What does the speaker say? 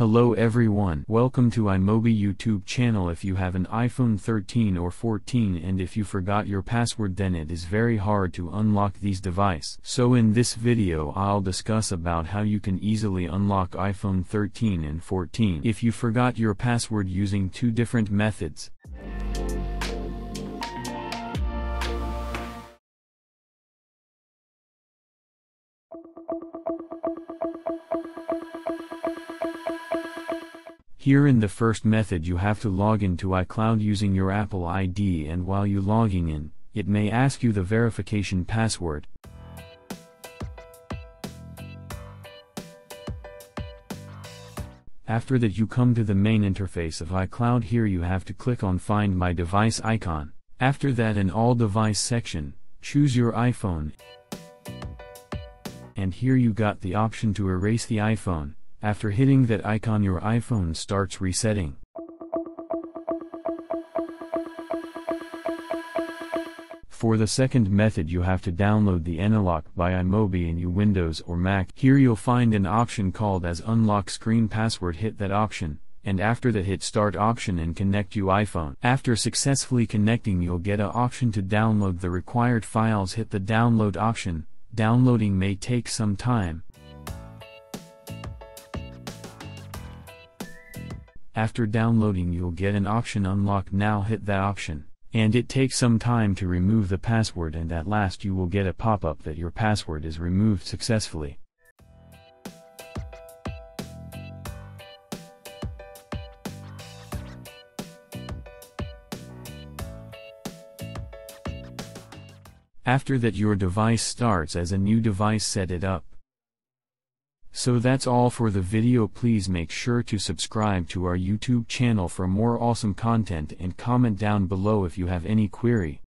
Hello everyone, welcome to iMobie YouTube channel. If you have an iPhone 13 or 14 and if you forgot your password, then it is very hard to unlock these devices. So in this video I'll discuss about how you can easily unlock iPhone 13 and 14 if you forgot your password using two different methods. Here in the first method, you have to log into iCloud using your Apple ID, and while you logging in, it may ask you the verification password. After that you come to the main interface of iCloud. Here you have to click on Find My Device icon. After that, in All Device section, choose your iPhone. And here you got the option to erase the iPhone. After hitting that icon, your iPhone starts resetting. For the second method, you have to download the AnyUnlock by iMobie in your Windows or Mac. Here you'll find an option called as Unlock Screen Password. Hit that option, and after that hit Start option and connect your iPhone. After successfully connecting, you'll get an option to download the required files. Hit the Download option. Downloading may take some time. After downloading, you'll get an option Unlock Now. Hit that option, and it takes some time to remove the password, and at last you will get a pop-up that your password is removed successfully. After that your device starts as a new device. Set it up. So that's all for the video. Please make sure to subscribe to our YouTube channel for more awesome content and comment down below if you have any query.